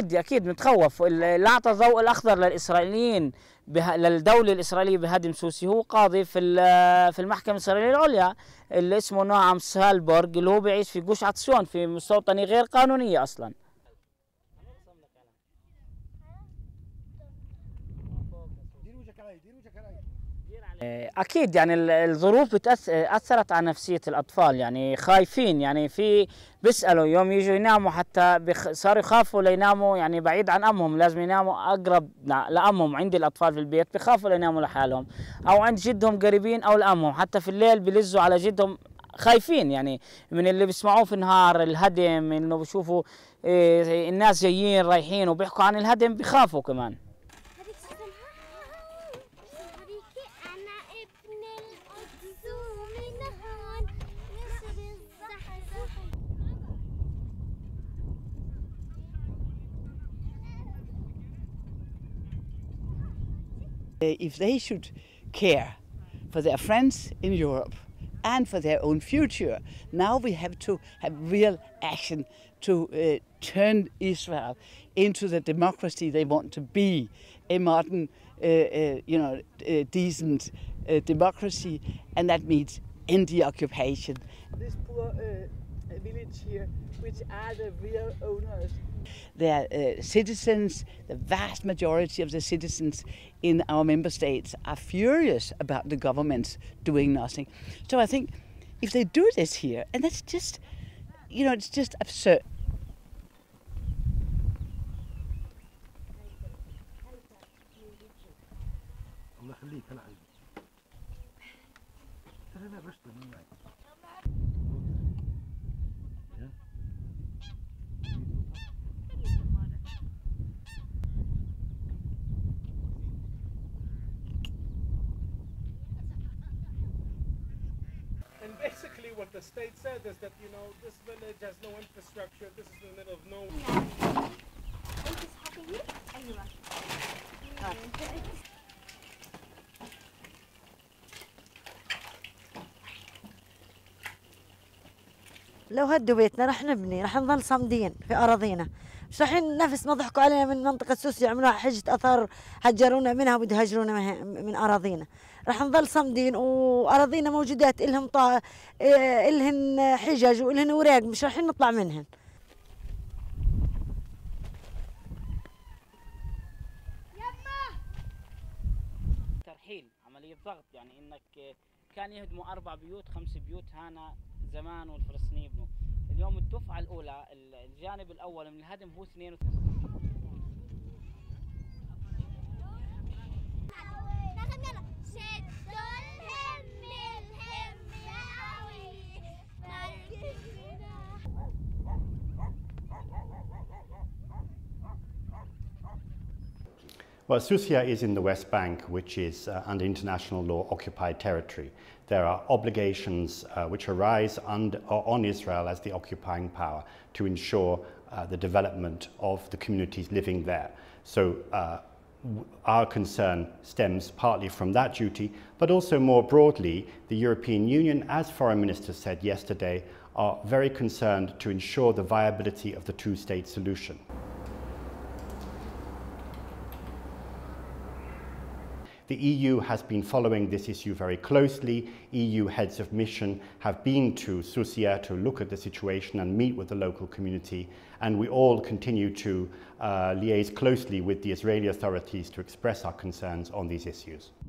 اكيد اكيد متخوف. اللي اعطى الضوء الاخضر للاسرائيليين للدوله الاسرائيليه بهدم سوسي هو قاضي في المحكمه الاسرائيليه العليا اللي اسمه نعم سالبورغ، اللي هو بيعيش في جوش عطسيون في مستوطنه غير قانونيه اصلا. أكيد يعني الظروف أثرت على نفسية الأطفال، يعني خايفين، يعني في بيسألوا يوم يجوا يناموا حتى صاروا يخافوا ليناموا يعني بعيد عن أمهم، لازم يناموا أقرب لأمهم. عند الأطفال في البيت بخافوا ليناموا لحالهم أو عند جدهم قريبين أو لأمهم، حتى في الليل بلزوا على جدهم خايفين يعني من اللي بيسمعوه في النهار، الهدم، إنه بيشوفوا الناس جايين رايحين وبيحكوا عن الهدم بخافوا كمان. If they should care for their friends in Europe and for their own future, now we have to have real action to turn Israel into the democracy they want to be, a modern, decent democracy, and that means end the occupation. This poor village here, which are the real owners. Their citizens, the vast majority of the citizens in our member states are furious about the governments doing nothing. So I think if they do this here, and that's just, it's just absurd. Basically what the state said is that, this village has no infrastructure, this is in the middle of nowhere. What is happening? لو هدوا بيتنا رح نبني، رح نضل صامدين في أراضينا، مش رح ننافس ما ضحكوا علينا من منطقة سوسيا، عملوها حجة أثار، هجرونا منها وبده يهجرونا من أراضينا، رح نضل صامدين وأراضينا موجودات إلهم إلهن حجج وإلهن أوراق مش رح نطلع منهن. ترحيل، عملية ضغط، يعني إنك كان يهدموا 4 بيوت 5 بيوت هانا زمان والفلسطينيين يبنوا. اليوم الدفعة الأولى الجانب الأول من الهدم هو 2. Well, Susiya is in the West Bank, which is under international law occupied territory. There are obligations which arise on Israel as the occupying power to ensure the development of the communities living there. So our concern stems partly from that duty, but also more broadly, the European Union, as Foreign Minister said yesterday, are very concerned to ensure the viability of the two-state solution. The EU has been following this issue very closely. EU heads of mission have been to Susiya to look at the situation and meet with the local community. And we all continue to liaise closely with the Israeli authorities to express our concerns on these issues.